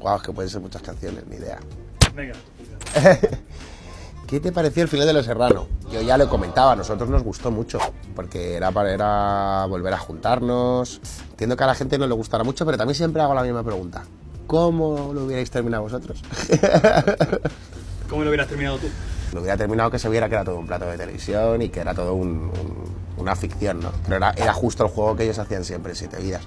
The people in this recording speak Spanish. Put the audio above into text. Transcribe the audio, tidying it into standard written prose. Guau, es que pueden ser muchas canciones, ni idea. Venga. ¿Qué te pareció el final de Los Serrano? Yo ya lo comentaba, a nosotros nos gustó mucho, porque era volver a juntarnos. Entiendo que a la gente no le gustará mucho, pero también siempre hago la misma pregunta. ¿Cómo lo hubierais terminado vosotros? ¿Cómo lo hubieras terminado tú? Lo hubiera terminado que se viera que era todo un plato de televisión y que era todo una ficción, ¿no? Pero era justo el juego que ellos hacían siempre en 7 vidas.